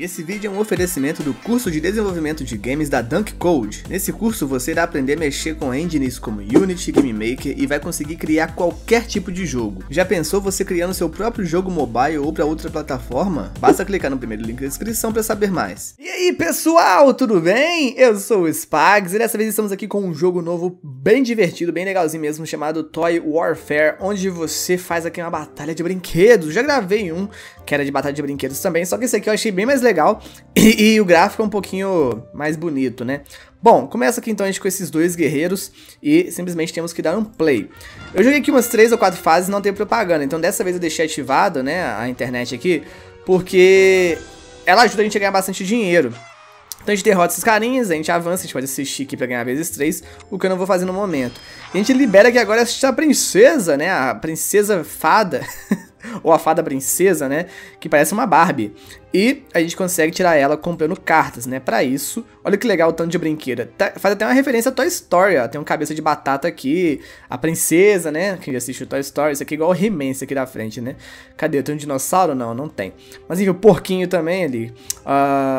E esse vídeo é um oferecimento do curso de desenvolvimento de games da Dunk Code. Nesse curso você irá aprender a mexer com engines como Unity, Game Maker e vai conseguir criar qualquer tipo de jogo. Já pensou você criando seu próprio jogo mobile ou para outra plataforma? Basta clicar no primeiro link da descrição para saber mais. E aí pessoal, tudo bem? Eu sou o Spags e dessa vez estamos aqui com um jogo novo bem divertido, bem legalzinho mesmo, chamado Toy Warfare, onde você faz aqui uma batalha de brinquedos. Já gravei um que era de batalha de brinquedos também, só que esse aqui eu achei bem mais legal. E o gráfico é um pouquinho mais bonito, né? Bom, começa aqui então a gente com esses dois guerreiros e simplesmente temos que dar um play. Eu joguei aqui umas 3 ou 4 fases e não tem propaganda, então dessa vez eu deixei ativado, né, a internet aqui, porque ela ajuda a gente a ganhar bastante dinheiro. Então a gente derrota esses carinhas, a gente avança, a gente pode assistir aqui pra ganhar vezes 3, o que eu não vou fazer no momento. E a gente libera aqui agora essa princesa, né, a princesa fada... ou a fada princesa, né, que parece uma Barbie. E a gente consegue tirar ela comprando cartas, né, pra isso. Olha que legal o tanto de brinquedo. Faz até uma referência a Toy Story, ó. Tem um cabeça de batata aqui, a princesa, né, quem já assiste o Toy Story. Isso aqui é igual o He-Man, isso aqui da frente, né. Cadê? Tem um dinossauro? Não, não tem. Mas enfim, o porquinho também ali.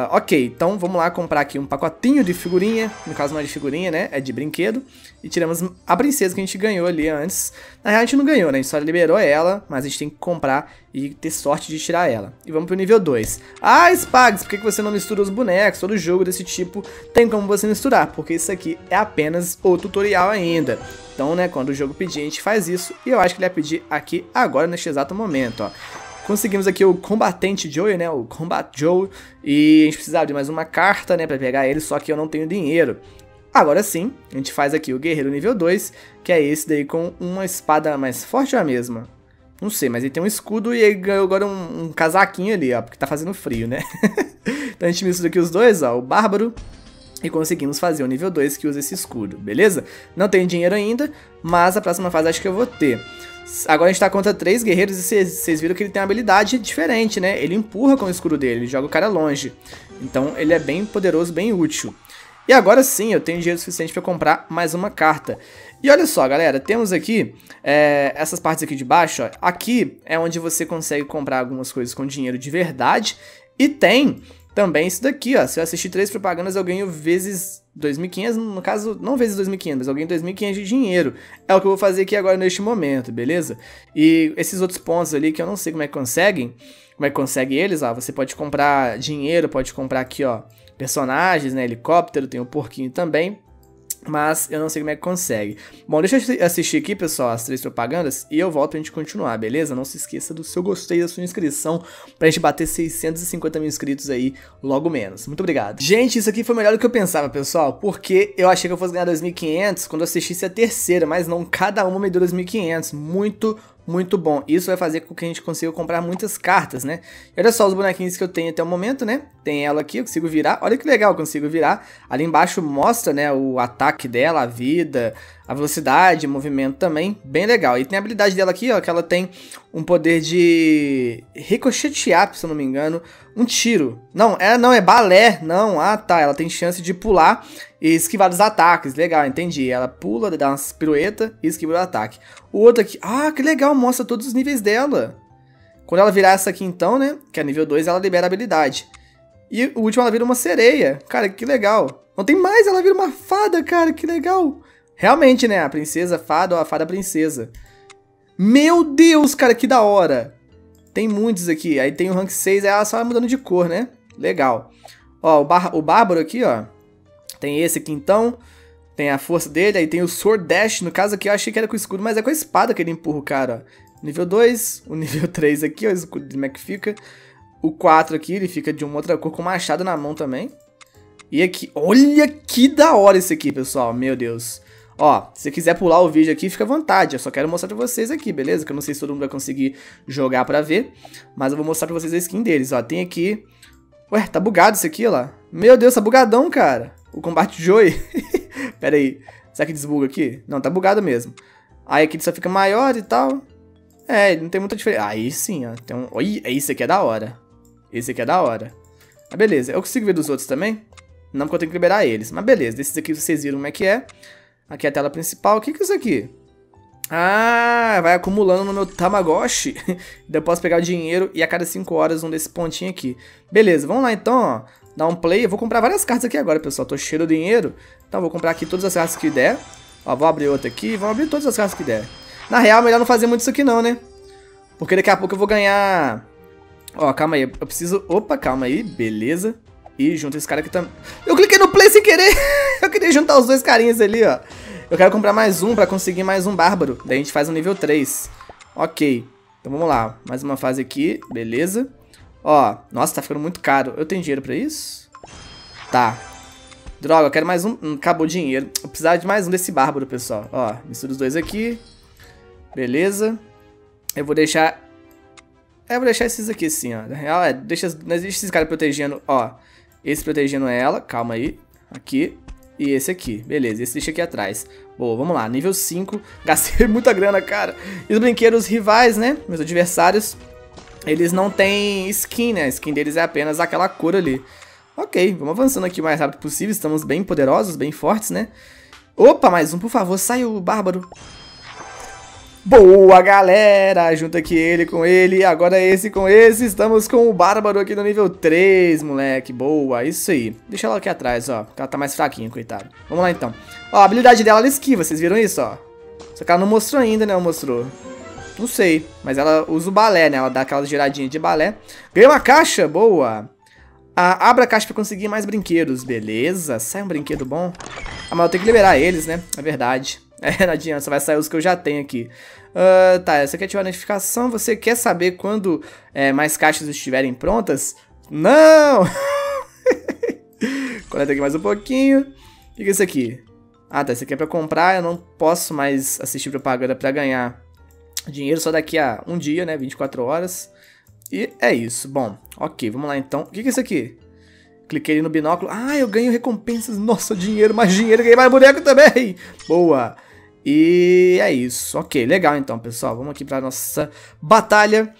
Ok, então vamos lá comprar aqui um pacotinho de figurinha. No caso não é de figurinha, né, é de brinquedo. E tiramos a princesa que a gente ganhou ali antes. Na real a gente não ganhou, né, a gente só liberou ela, mas a gente tem que comprar e ter sorte de tirar ela. E vamos pro nível 2. Ah, Spags, por que você não mistura os bonecos? Todo jogo desse tipo tem como você misturar, porque isso aqui é apenas o tutorial ainda. Então, né, quando o jogo pedir, a gente faz isso. E eu acho que ele vai pedir aqui agora, neste exato momento, ó. Conseguimos aqui o combatente Joey, né, o Combat Joe. E a gente precisava de mais uma carta, né, pra pegar ele, só que eu não tenho dinheiro. Agora sim, a gente faz aqui o guerreiro nível 2, que é esse daí com uma espada mais forte ou a mesma? Não sei, mas ele tem um escudo e ele ganhou agora um casaquinho ali, ó, porque tá fazendo frio, né? Então a gente mistura aqui os dois, ó, o bárbaro, e conseguimos fazer o nível 2 que usa esse escudo, beleza? Não tenho dinheiro ainda, mas a próxima fase acho que eu vou ter. Agora a gente tá contra 3 guerreiros e vocês viram que ele tem uma habilidade diferente, né? Ele empurra com o escudo dele, ele joga o cara longe. Então ele é bem poderoso, bem útil. E agora sim, eu tenho dinheiro suficiente para comprar mais uma carta. E olha só, galera, temos aqui essas partes aqui de baixo, ó. Aqui é onde você consegue comprar algumas coisas com dinheiro de verdade. E tem também isso daqui, ó. Se eu assistir 3 propagandas, eu ganho vezes 2.500, no caso, não vezes 2.500, mas eu ganho 2.500 de dinheiro. É o que eu vou fazer aqui agora neste momento, beleza? E esses outros pontos ali, que eu não sei como é que conseguem, como é que consegue eles, ó. Você pode comprar dinheiro, pode comprar aqui, ó, personagens, né, helicóptero, tem o porquinho também, mas eu não sei como é que consegue. Bom, deixa eu assistir aqui, pessoal, as 3 propagandas e eu volto pra gente continuar, beleza? Não se esqueça do seu gostei, da sua inscrição, pra gente bater 650 mil inscritos aí logo menos. Muito obrigado. Gente, isso aqui foi melhor do que eu pensava, pessoal, porque eu achei que eu fosse ganhar 2.500 quando eu assistisse a terceira, mas não, cada uma me deu 2.500, muito bom. Isso vai fazer com que a gente consiga comprar muitas cartas, né? E olha só os bonequinhos que eu tenho até o momento, né? Tem ela aqui, eu consigo virar. Olha que legal, eu consigo virar. Ali embaixo mostra, né, o ataque dela, a vida, a velocidade, o movimento também. Bem legal. E tem a habilidade dela aqui, ó, que ela tem um poder de ricochetear, se eu não me engano, um tiro. Não, ela não é balé, não. Ah, tá. Ela tem chance de pular e esquivar dos ataques. Legal, entendi. Ela pula, dá umas piruetas e esquiva do ataque. O outro aqui... Ah, que legal, mostra todos os níveis dela. Quando ela virar essa aqui então, né, que é nível 2, ela libera a habilidade. E o último ela vira uma sereia. Cara, que legal. Não tem mais, ela vira uma fada, cara, que legal. Realmente, né, a princesa fada ou a fada princesa. Meu Deus, cara, que da hora. Tem muitos aqui. Aí tem o rank 6, ela só vai mudando de cor, né? Legal. Ó, o bárbaro aqui, ó. Tem esse aqui então, tem a força dele, aí tem o Sword Dash, no caso aqui eu achei que era com o escudo, mas é com a espada que ele empurra o cara, ó. Nível 2, o nível 3 aqui, ó, o escudo de como é que fica, o 4 aqui, ele fica de uma outra cor com machado na mão também, e aqui, olha que da hora esse aqui, pessoal, meu Deus. Ó, se você quiser pular o vídeo aqui, fica à vontade, eu só quero mostrar pra vocês aqui, beleza? Que eu não sei se todo mundo vai conseguir jogar pra ver, mas eu vou mostrar pra vocês a skin deles, ó, tem aqui, ué, tá bugado isso aqui, ó lá, meu Deus, tá bugadão, cara. O combate Joey. Pera aí. Será que desbuga aqui? Não, tá bugado mesmo. Aí aqui ele só fica maior e tal. É, não tem muita diferença. Aí sim, ó. Tem um... Oi, esse aqui é da hora. Esse aqui é da hora. Mas beleza. Eu consigo ver dos outros também? Não, porque eu tenho que liberar eles. Mas beleza. Desses aqui vocês viram como é que é. Aqui é a tela principal. O que é isso aqui? Ah, vai acumulando no meu Tamagotchi. Daí eu posso pegar o dinheiro e a cada 5 horas um desse pontinho aqui. Beleza, vamos lá então, ó. Dá um play. Eu vou comprar várias cartas aqui agora, pessoal. Tô cheio de dinheiro. Então vou comprar aqui todas as cartas que der. Ó, vou abrir outra aqui. Vamos abrir todas as cartas que der. Na real, melhor não fazer muito isso aqui não, né? Porque daqui a pouco eu vou ganhar... Ó, calma aí. Eu preciso... Opa, calma aí. Beleza. E junta esse cara aqui também. Eu cliquei no play sem querer. Eu queria juntar os dois carinhas ali, ó. Eu quero comprar mais um pra conseguir mais um bárbaro. Daí a gente faz um nível 3. Ok. Então vamos lá. Mais uma fase aqui. Beleza. Ó. Nossa, tá ficando muito caro. Eu tenho dinheiro pra isso? Tá. Droga, eu quero mais um. Acabou o dinheiro. Eu precisava de mais um desse bárbaro, pessoal. Ó. Mistura os dois aqui. Beleza. Eu vou deixar... É, eu vou deixar esses aqui assim, ó. Na real, é... Deixa esses caras protegendo, ó. Esse protegendo ela. Calma aí. Aqui. E esse aqui, beleza, esse deixa aqui atrás. Boa, vamos lá, nível 5. Gastei muita grana, cara. E os brinquedos rivais, né, meus adversários. Eles não têm skin, né. A skin deles é apenas aquela cor ali. Ok, vamos avançando aqui o mais rápido possível. Estamos bem poderosos, bem fortes, né. Opa, mais um, por favor, sai o bárbaro. Boa, galera, junta aqui ele com ele. Agora esse com esse. Estamos com o bárbaro aqui no nível 3, moleque. Boa, isso aí. Deixa ela aqui atrás, ó, porque ela tá mais fraquinha, coitado. Vamos lá, então. Ó, a habilidade dela, ela esquiva, vocês viram isso, ó. Só que ela não mostrou ainda, né, ela mostrou. Não sei, mas ela usa o balé, né. Ela dá aquela giradinha de balé. Ganhei uma caixa, boa. Abra a caixa pra conseguir mais brinquedos. Beleza, sai um brinquedo bom. Ah, mas eu tenho que liberar eles, né, é verdade. É, não adianta, só vai sair os que eu já tenho aqui. Tá, você quer ativar a notificação? Você quer saber quando mais caixas estiverem prontas? Não! Coleta aqui mais um pouquinho. O que é isso aqui? Ah, tá, isso aqui é pra comprar. Eu não posso mais assistir propaganda pra ganhar dinheiro só daqui a um dia, né? 24 horas. E é isso. Bom, ok, vamos lá então. O que é isso aqui? Cliquei ali no binóculo. Ah, eu ganho recompensas. Nossa, dinheiro, mais dinheiro. Ganhei mais boneco também. Boa. E é isso, ok, legal então, pessoal. Vamos aqui pra nossa batalha.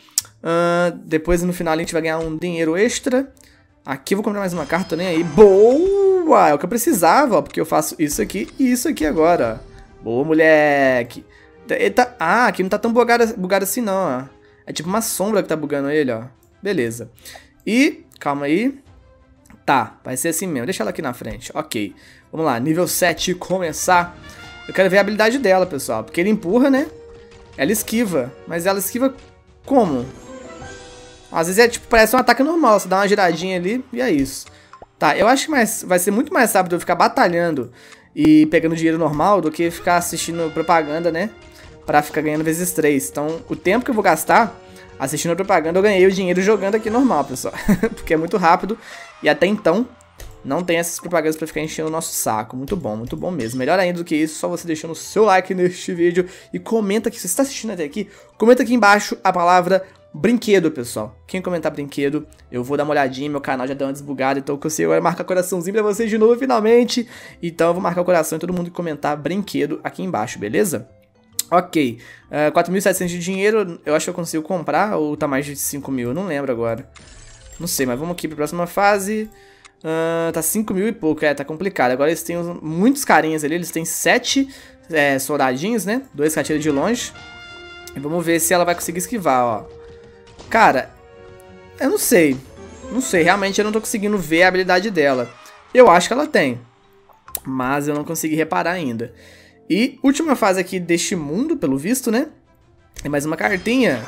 Depois no final a gente vai ganhar um dinheiro extra. Aqui eu vou comprar mais uma carta, tô nem aí. Boa, é o que eu precisava, ó, porque eu faço isso aqui e isso aqui agora. Boa, moleque. Eita. Ah, aqui não tá tão bugado assim não, ó. É tipo uma sombra que tá bugando ele, ó. Beleza. E, calma aí. Tá, vai ser assim mesmo, deixa ela aqui na frente. Ok, vamos lá, nível 7, começar. Eu quero ver a habilidade dela, pessoal. Porque ele empurra, né? Ela esquiva. Mas ela esquiva como? Às vezes é tipo, parece um ataque normal. Você dá uma giradinha ali e é isso. Tá, eu acho que vai ser muito mais rápido eu ficar batalhando e pegando dinheiro normal do que ficar assistindo propaganda, né? Pra ficar ganhando vezes 3. Então, o tempo que eu vou gastar assistindo a propaganda, eu ganhei o dinheiro jogando aqui normal, pessoal. Porque é muito rápido. E até então... não tem essas propagandas pra ficar enchendo o nosso saco. Muito bom mesmo. Melhor ainda do que isso, só você deixando o seu like neste vídeo. E comenta aqui, se você está assistindo até aqui, comenta aqui embaixo a palavra brinquedo, pessoal. Quem comentar brinquedo, eu vou dar uma olhadinha. Meu canal já deu uma desbugada, então eu consigo marcar coraçãozinho pra vocês de novo, finalmente. Então eu vou marcar o coração em todo mundo que comentar brinquedo aqui embaixo, beleza? Ok, 4.700 de dinheiro, eu acho que eu consigo comprar. Ou tá mais de 5.000, eu não lembro agora. Não sei, mas vamos aqui pra próxima fase. Tá 5.000 e pouco, tá complicado. Agora eles têm muitos carinhas ali. Eles têm 7 soldadinhos, né? 2 catiras de longe. E vamos ver se ela vai conseguir esquivar, ó. Cara, eu não sei. Não sei, realmente eu não tô conseguindo ver a habilidade dela. Eu acho que ela tem, mas eu não consegui reparar ainda. E última fase aqui deste mundo, pelo visto, né? Tem mais uma cartinha.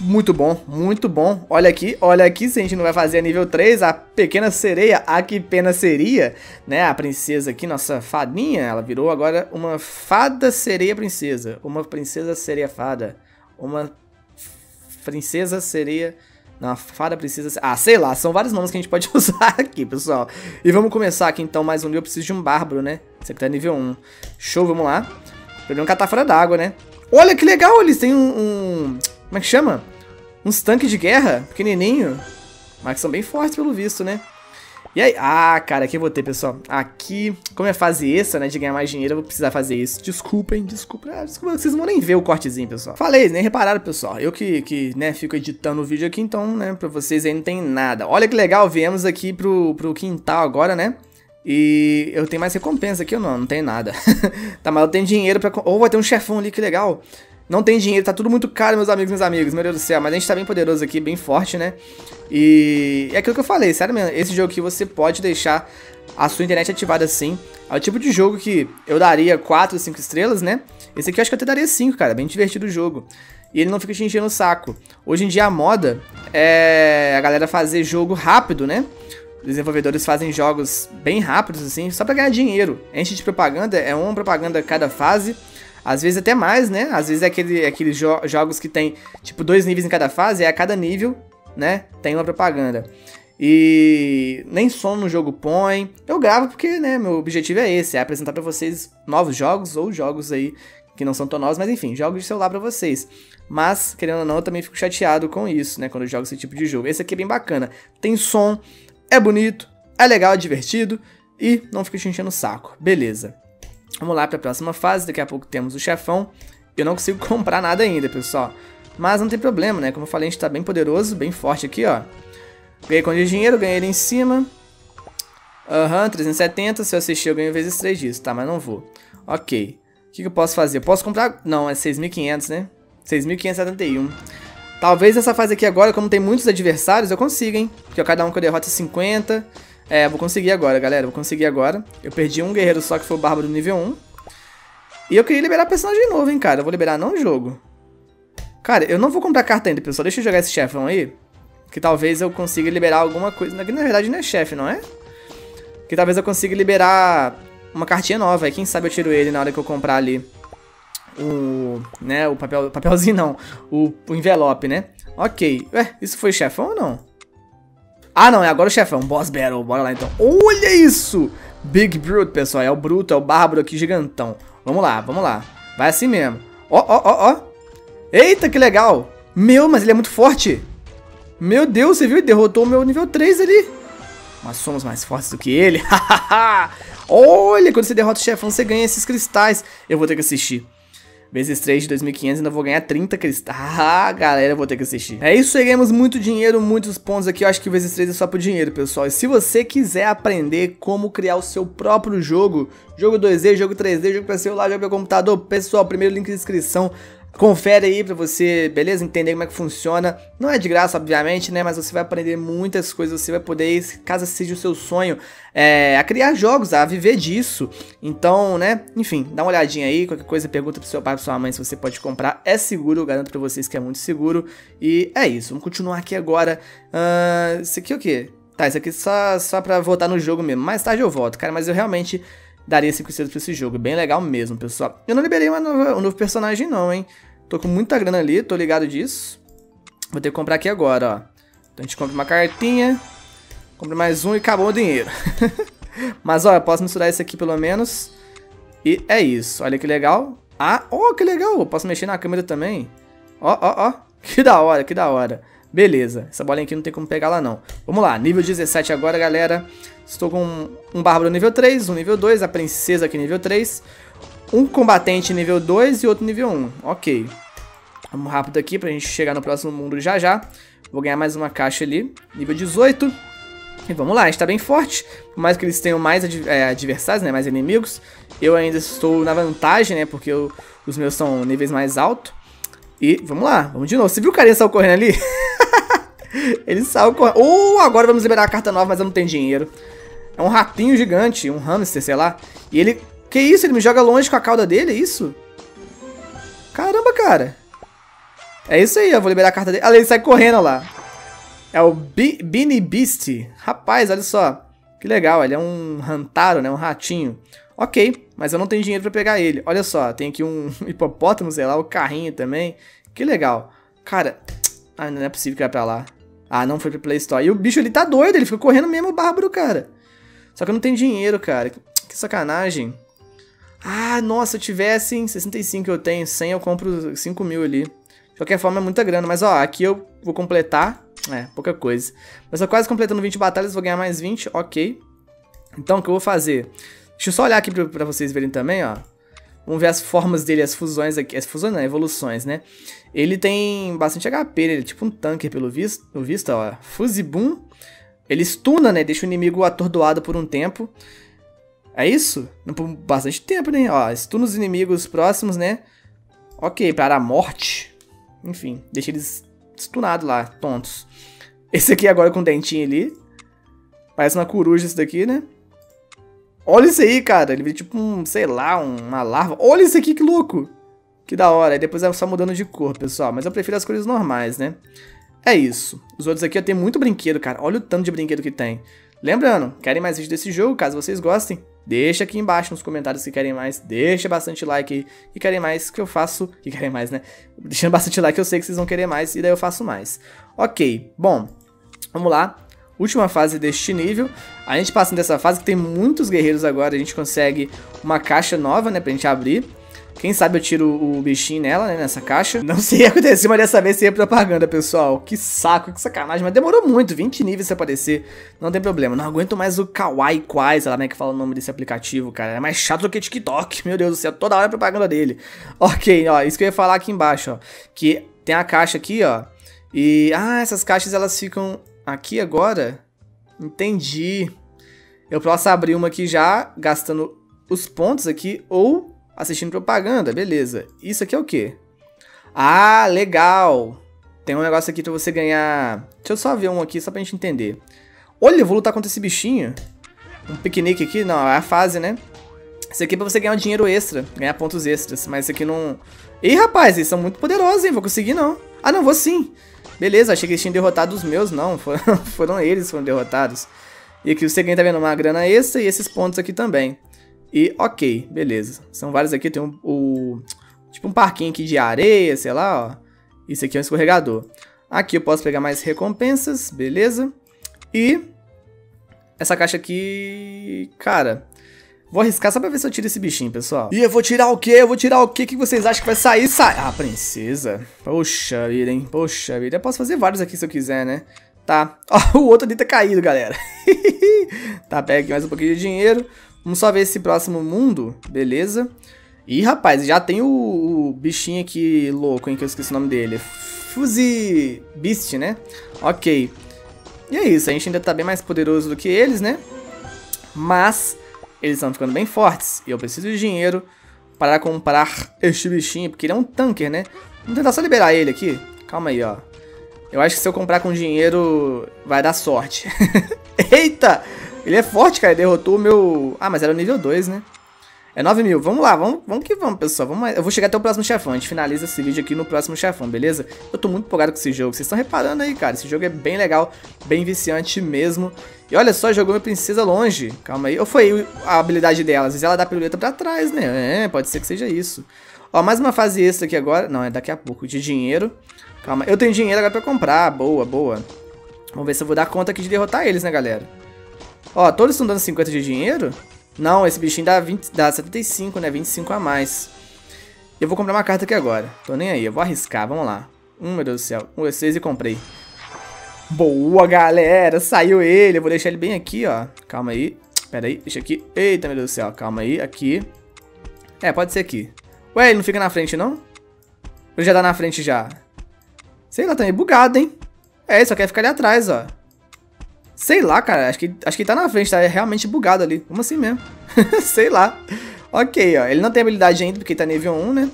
Muito bom, muito bom. Olha aqui, se a gente não vai fazer a nível 3, a pequena sereia, a que pena seria, né? A princesa aqui, nossa fadinha, ela virou agora uma fada sereia princesa. Uma princesa sereia fada. Uma princesa sereia... Não, fada princesa... Ah, sei lá, são vários nomes que a gente pode usar aqui, pessoal. E vamos começar aqui então mais um nível. Eu preciso de um bárbaro, né? Esse aqui tá nível 1. Show, vamos lá. Problema que ela tá fora d'água, né? Olha que legal, eles têm como é que chama? Uns tanques de guerra, pequenininho. Mas que são bem fortes pelo visto, né? E aí... Ah, cara, aqui eu vou ter, pessoal. Aqui, como é fase extra, né? De ganhar mais dinheiro, eu vou precisar fazer isso. Desculpem, desculpa. Ah, desculpa, vocês não vão nem ver o cortezinho, pessoal. Falei, nem repararam, pessoal. Eu que fico editando o vídeo aqui, então, né? Pra vocês aí não tem nada. Olha que legal, viemos aqui pro quintal agora, né? E eu tenho mais recompensa aqui ou não? Não tenho nada. Tá, mas eu tenho dinheiro pra... Ou vai ter um chefão ali, que legal. Não tem dinheiro, tá tudo muito caro, meus amigos. Meu Deus do céu, mas a gente tá bem poderoso aqui, bem forte, né? E é aquilo que eu falei, sério mesmo. Esse jogo aqui você pode deixar a sua internet ativada assim. É o tipo de jogo que eu daria 4, 5 estrelas, né? Esse aqui eu acho que eu até daria 5, cara. Bem divertido o jogo. E ele não fica te enchendo o saco. Hoje em dia a moda é a galera fazer jogo rápido, né? Desenvolvedores fazem jogos bem rápidos, assim, só pra ganhar dinheiro. Enche de propaganda, é uma propaganda a cada fase. Às vezes até mais, né? Às vezes é aqueles jogos que tem, tipo, 2 níveis em cada fase. E a cada nível, né, tem uma propaganda. E nem som no jogo põe. Eu gravo porque, né, meu objetivo é esse. É apresentar pra vocês novos jogos ou jogos aí que não são tão novos. Mas enfim, jogos de celular pra vocês. Mas, querendo ou não, eu também fico chateado com isso, né, quando eu jogo esse tipo de jogo. Esse aqui é bem bacana. Tem som, é bonito, é legal, é divertido e não fica te enchendo o saco. Beleza. Vamos lá para a próxima fase. Daqui a pouco temos o chefão. Eu não consigo comprar nada ainda, pessoal. Mas não tem problema, né? Como eu falei, a gente tá bem poderoso, bem forte aqui, ó. Ganhei com de dinheiro, ganhei ele em cima. Aham, 370. Se eu assistir, eu ganho vezes 3 disso, tá? Mas não vou. Ok. O que eu posso fazer? Eu posso comprar... Não, é 6.500, né? 6.571. Talvez essa fase aqui agora, como tem muitos adversários, eu consiga, hein? Porque ó, cada um que eu derroto é 50. É, vou conseguir agora, galera. Vou conseguir agora. Eu perdi um guerreiro só, que foi o Bárbaro nível 1. E eu queria liberar personagem novo, hein, cara. Eu vou liberar não o jogo. Cara, eu não vou comprar carta ainda, pessoal. Deixa eu jogar esse chefão aí. Que talvez eu consiga liberar alguma coisa. Na verdade não é chefe, não é? Que talvez eu consiga liberar uma cartinha nova. E quem sabe eu tiro ele na hora que eu comprar ali o... né, o papelzinho não. O envelope, né? Ok. Ué, isso foi chefão ou não? Ah, não, é agora o chefão, Boss Battle, bora lá então. Olha isso! Big Brute, pessoal, é o Bruto, é o Bárbaro aqui, gigantão. Vamos lá, vamos lá. Vai assim mesmo. Ó, ó, ó, ó. Eita, que legal. Meu, mas ele é muito forte. Meu Deus, você viu? Ele derrotou o meu nível 3 ali. Nós somos mais fortes do que ele. Olha, quando você derrota o chefão, você ganha esses cristais. Eu vou ter que assistir. Vezes 3 de 2.500, ainda vou ganhar 30 cristais. Ah, galera, eu vou ter que assistir. É isso aí, ganhamos muito dinheiro, muitos pontos aqui. Eu acho que o vezes 3 é só pro dinheiro, pessoal. E se você quiser aprender como criar o seu próprio jogo, jogo 2D, jogo 3D, jogo pra celular, jogo pra computador, pessoal, primeiro link de inscrição. Confere aí pra você, beleza? Entender como é que funciona. Não é de graça, obviamente, né? Mas você vai aprender muitas coisas. Você vai poder, caso seja o seu sonho, a criar jogos, a viver disso. Então, né? Enfim, dá uma olhadinha aí. Qualquer coisa, pergunta pro seu pai, pra sua mãe se você pode comprar. É seguro, eu garanto pra vocês que é muito seguro. E é isso. Vamos continuar aqui agora. Isso aqui é o quê? Tá, isso aqui é só pra voltar no jogo mesmo. Mais tarde eu volto, cara. Mas eu realmente... daria 5 estrelas pra esse jogo, bem legal mesmo, pessoal. Eu não liberei um novo personagem não, hein. Tô com muita grana ali, tô ligado disso. Vou ter que comprar aqui agora, ó. Então a gente compra uma cartinha. Compra mais um e acabou o dinheiro. Mas ó, eu posso misturar esse aqui pelo menos. E é isso, olha que legal. Ah, ó, que legal, eu posso mexer na câmera também. Ó, ó, ó, que da hora, que da hora. Beleza, essa bolinha aqui não tem como pegar lá não. Vamos lá, nível 17 agora, galera. Estou com um Bárbaro nível 3, um nível 2, a Princesa aqui nível 3, um Combatente nível 2 e outro nível 1, ok. Vamos rápido aqui pra gente chegar no próximo mundo já já. Vou ganhar mais uma caixa ali, nível 18. E vamos lá, a gente tá bem forte. Por mais que eles tenham mais adversários, né, mais inimigos, eu ainda estou na vantagem, né, porque os meus são níveis mais altos. E vamos lá, vamos de novo. Você viu o carinha saiu correndo ali? Ele saiu correndo. Agora vamos liberar a carta nova, mas eu não tenho dinheiro. É um ratinho gigante, um hamster, sei lá. E ele... Que isso? Ele me joga longe com a cauda dele, é isso? Caramba, cara. É isso aí, eu vou liberar a carta dele. Olha, ele sai correndo, olha lá. É o Beanie Beast. Rapaz, olha só. Que legal, ele é um rantaro, né? Um ratinho. Ok, mas eu não tenho dinheiro pra pegar ele. Olha só, tem aqui um hipopótamo, sei lá, o carrinho também. Que legal. Cara... Ah, não é possível que vai pra lá. Ah, não foi pro Play Store. E o bicho, ele tá doido, ele ficou correndo mesmo, o Bárbaro, cara. Só que eu não tenho dinheiro, cara. Que sacanagem. Ah, nossa, se eu tivesse, em 65 eu tenho, 100 eu compro 5 mil ali. De qualquer forma, é muita grana. Mas, ó, aqui eu vou completar. É, pouca coisa. Mas eu tô quase completando 20 batalhas, vou ganhar mais 20, ok. Então, o que eu vou fazer? Deixa eu só olhar aqui pra vocês verem também, ó. Vamos ver as formas dele, as fusões aqui. As fusões não, evoluções, né? Ele tem bastante HP, ele é tipo um tanque, pelo visto, ó. Fuzibum. Ele stuna, né? Deixa o inimigo atordoado por um tempo. É isso? Por bastante tempo, né? Ó, estuna os inimigos próximos, né? Ok, para a morte. Enfim, deixa eles estunados lá, tontos. Esse aqui agora com o dentinho ali. Parece uma coruja isso daqui, né? Olha isso aí, cara. Ele vira tipo um, sei lá, uma larva. Olha isso aqui, que louco. Que da hora. Aí depois é só mudando de cor, pessoal. Mas eu prefiro as cores normais, né? É isso. Os outros aqui, ó, tem muito brinquedo, cara. Olha o tanto de brinquedo que tem. Lembrando, querem mais vídeos desse jogo? Caso vocês gostem, deixa aqui embaixo nos comentários se querem mais. Deixa bastante like aí. E querem mais que eu faço... Que querem mais, né? Deixando bastante like, eu sei que vocês vão querer mais. E daí eu faço mais. Ok. Bom, vamos lá. Última fase deste nível. A gente passa dessa fase que tem muitos guerreiros agora. A gente consegue uma caixa nova, né? Pra gente abrir. Quem sabe eu tiro o bichinho nela, né? Nessa caixa. Não sei o que aconteceu, mas dessa vez seria propaganda, pessoal. Que saco, que sacanagem. Mas demorou muito, 20 níveis pra aparecer. Não tem problema. Não aguento mais o Kawaii Quais, sei lá como é que fala o nome desse aplicativo, cara. É mais chato do que TikTok. Meu Deus do céu, toda hora é propaganda dele. Ok, ó. Isso que eu ia falar aqui embaixo, ó. Que tem a caixa aqui, ó. E... Ah, essas caixas elas ficam... Aqui agora, entendi. Eu posso abrir uma aqui já, gastando os pontos aqui, ou assistindo propaganda, beleza. Isso aqui é o quê? Ah, legal. Tem um negócio aqui pra você ganhar... Deixa eu só ver um aqui, só pra gente entender. Olha, eu vou lutar contra esse bichinho. Um piquenique aqui, não, é a fase, né? Isso aqui é pra você ganhar um dinheiro extra, ganhar pontos extras, mas isso aqui não... Ih, rapaz, eles são muito poderosos, hein, vou conseguir não. Ah, não, vou sim. Beleza, achei que eles tinham derrotado os meus, não, foram eles que foram derrotados. E aqui você ganha, tá vendo, uma grana extra e esses pontos aqui também. E ok, beleza, são vários aqui, tem tipo um parquinho aqui de areia, sei lá, ó. Isso aqui é um escorregador. Aqui eu posso pegar mais recompensas, beleza. E essa caixa aqui, cara, vou arriscar só pra ver se eu tiro esse bichinho, pessoal. E eu vou tirar o quê? Eu vou tirar o quê? O que vocês acham que vai sair? Sai! Ah, princesa. Poxa vida, hein? Poxa vida. Eu posso fazer vários aqui se eu quiser, né? Tá. Ó, o outro ali tá caído, galera. Tá, pega aqui mais um pouquinho de dinheiro. Vamos só ver esse próximo mundo. Beleza. Ih, rapaz, já tem o bichinho aqui louco, hein? Que eu esqueci o nome dele. Fuzzy Beast, né? Ok. E é isso. A gente ainda tá bem mais poderoso do que eles, né? Mas... eles estão ficando bem fortes. E eu preciso de dinheiro para comprar este bichinho. Porque ele é um tanker, né? Vamos tentar só liberar ele aqui. Calma aí, ó. Eu acho que se eu comprar com dinheiro, vai dar sorte. Eita! Ele é forte, cara. Ele derrotou o meu... Ah, mas era o nível 2, né? É 9 mil. Vamos lá. Vamos que vamos, pessoal. Eu vou chegar até o próximo chefão. A gente finaliza esse vídeo aqui no próximo chefão, beleza? Eu tô muito empolgado com esse jogo. Vocês estão reparando aí, cara. Esse jogo é bem legal. Bem viciante mesmo. E olha só, jogou minha princesa longe. Calma aí. Ou foi a habilidade dela? Às vezes ela dá a piruleta pra trás, né? É, pode ser que seja isso. Ó, mais uma fase extra aqui agora. Não, é daqui a pouco. De dinheiro. Calma. Eu tenho dinheiro agora pra comprar. Boa, boa. Vamos ver se eu vou dar conta aqui de derrotar eles, né, galera? Ó, todos estão dando 50 de dinheiro? Não, esse bichinho dá 75, né? 25 a mais. Eu vou comprar uma carta aqui agora. Tô nem aí, eu vou arriscar, vamos lá. Meu Deus do céu, 1, 6 e comprei. Boa, galera, saiu ele. Eu vou deixar ele bem aqui, ó. Calma aí, pera aí, deixa aqui. Eita, meu Deus do céu, calma aí, aqui. É, pode ser aqui. Ué, ele não fica na frente, não? Ele já tá na frente já. Sei lá, tá meio bugado, hein? É, ele só quer ficar ali atrás, ó. Sei lá, cara, acho que tá na frente, tá realmente bugado ali, como assim mesmo? Sei lá. Ok, ó, ele não tem habilidade ainda porque tá nível 1, né?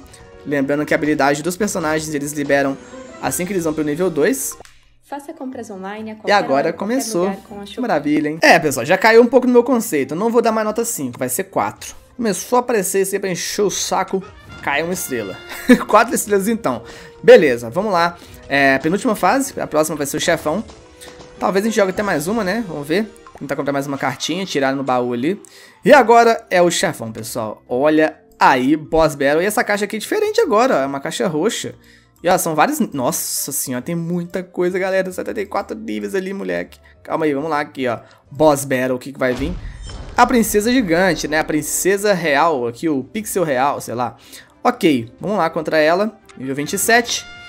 Lembrando que a habilidade dos personagens eles liberam assim que eles vão pro nível 2. Faça compras online a qualquer hora, e agora começou, com que maravilha, hein? É, pessoal, já caiu um pouco no meu conceito, eu não vou dar mais nota 5, vai ser 4. Começou a aparecer isso aí pra encher o saco, caiu uma estrela. 4 estrelas então. Beleza, vamos lá. É, penúltima fase, a próxima vai ser o chefão. Talvez a gente jogue até mais uma, né? Vamos ver. Tentar comprar mais uma cartinha, tirar no baú ali. E agora é o chefão, pessoal. Olha aí, boss battle. E essa caixa aqui é diferente agora, ó. É uma caixa roxa. E ó, são vários... Nossa senhora, tem muita coisa, galera. 74 níveis ali, moleque. Calma aí, vamos lá aqui, ó. Boss battle, o que que vai vir? A princesa gigante, né? A princesa real aqui, o pixel real, sei lá. Ok, vamos lá contra ela. Nível 27.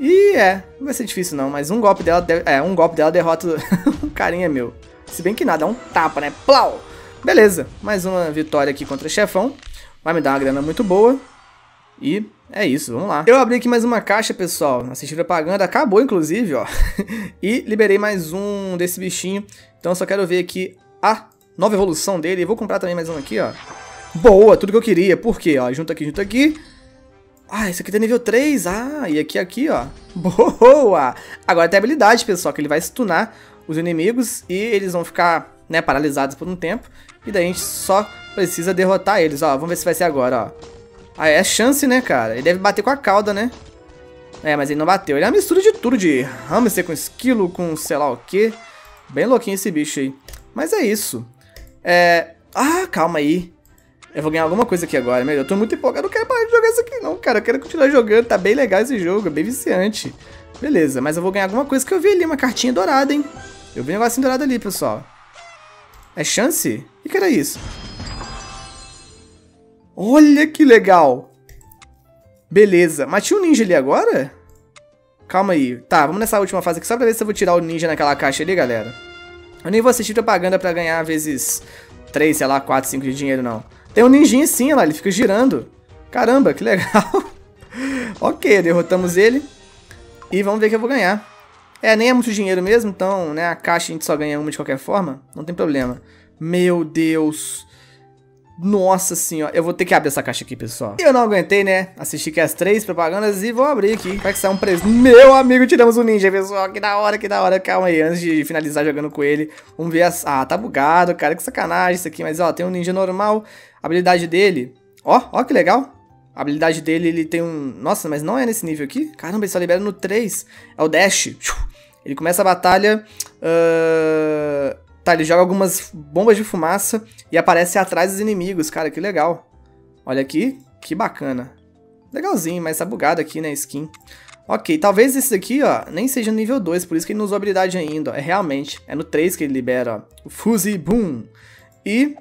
E é, não vai ser difícil não, mas um golpe dela, derrota um carinha meu. Se bem que nada, é um tapa, né? Plau! Beleza, mais uma vitória aqui contra o chefão. Vai me dar uma grana muito boa. E é isso, vamos lá. Eu abri aqui mais uma caixa, pessoal. Assisti propaganda, acabou inclusive, ó. E liberei mais um desse bichinho. Então eu só quero ver aqui a nova evolução dele. Vou comprar também mais um aqui, ó. Boa, tudo que eu queria. Por quê? Ó, junta aqui, junta aqui. Ah, esse aqui tem nível 3. Ah, e aqui, ó. Boa! Agora tem habilidade, pessoal, que ele vai stunar os inimigos e eles vão ficar, né, paralisados por um tempo. E daí a gente só precisa derrotar eles, ó. Vamos ver se vai ser agora, ó. Ah, é chance, né, cara? Ele deve bater com a cauda, né? É, mas ele não bateu. Ele é uma mistura de tudo, de hamster com esquilo, com sei lá o quê. Bem louquinho esse bicho aí. Mas é isso. É... Ah, calma aí. Eu vou ganhar alguma coisa aqui agora, meu. Eu tô muito empolgado, eu não quero parar de jogar isso aqui não, cara. Eu quero continuar jogando, tá bem legal esse jogo, é bem viciante. Beleza, mas eu vou ganhar alguma coisa que eu vi ali, uma cartinha dourada, hein. Eu vi um negocinho dourado ali, pessoal. É chance? O que era isso? Olha que legal. Beleza, mas tinha um ninja ali agora? Calma aí. Tá, vamos nessa última fase aqui só pra ver se eu vou tirar o ninja naquela caixa ali, galera. Eu nem vou assistir propaganda pra ganhar vezes 3, sei lá, 4, 5 de dinheiro, não. Tem um ninjinho sim, olha lá, ele fica girando. Caramba, que legal. Ok, derrotamos ele. E vamos ver o que eu vou ganhar. É, nem é muito dinheiro mesmo, então, né, a caixa a gente só ganha uma de qualquer forma. Não tem problema. Meu Deus. Nossa senhora, eu vou ter que abrir essa caixa aqui, pessoal. Eu não aguentei, né, assisti aqui as 3 propagandas e vou abrir aqui. Vai que sai um preso. Meu amigo, tiramos um ninja, pessoal. Que da hora, que da hora. Calma aí, antes de finalizar jogando com ele. Vamos ver as... Ah, tá bugado, cara, que sacanagem isso aqui. Mas, ó, tem um ninja normal. A habilidade dele... Ó, ó que legal. A habilidade dele, ele tem um... Nossa, mas não é nesse nível aqui? Caramba, ele só libera no 3. É o dash. Ele começa a batalha... Tá, ele joga algumas bombas de fumaça e aparece atrás dos inimigos, cara, que legal. Olha aqui, que bacana. Legalzinho, mas tá bugado aqui, né, skin. Ok, talvez esse daqui, ó, nem seja no nível 2, por isso que ele não usou habilidade ainda, ó. É realmente, é no 3 que ele libera, ó, o Fuzzy Boom. E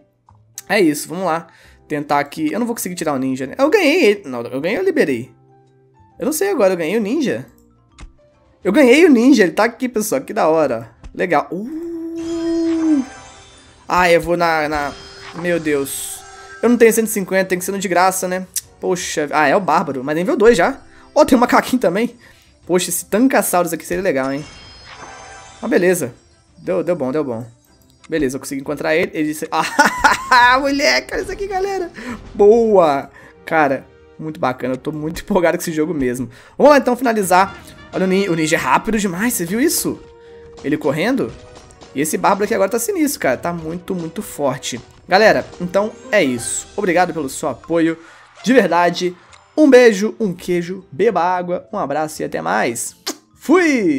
é isso, vamos lá. Tentar aqui, eu não vou conseguir tirar o ninja, né? Eu ganhei ele, não, eu ganhei ou liberei? Eu não sei agora, eu ganhei o ninja? Eu ganhei o ninja, ele tá aqui, pessoal, que da hora. Legal, Ah, eu vou na... Meu Deus. Eu não tenho 150, tem que ser no de graça, né? Poxa... Ah, é o Bárbaro. Mas nível 2 já. Ó, tem um macaquinho também. Poxa, esse Tancasaurus aqui seria legal, hein? Ah, beleza. Deu bom, deu bom. Beleza, eu consegui encontrar ele. Ele disse... Ah, moleque, olha isso aqui, galera. Boa. Cara, muito bacana. Eu tô muito empolgado com esse jogo mesmo. Vamos lá, então, finalizar. Olha, o ninja é rápido demais. Você viu isso? Ele correndo... E esse Bárbaro aqui agora tá sinistro, cara. Tá muito, muito forte. Galera, então é isso. Obrigado pelo seu apoio. De verdade, um beijo, um queijo, beba água, um abraço e até mais. Fui!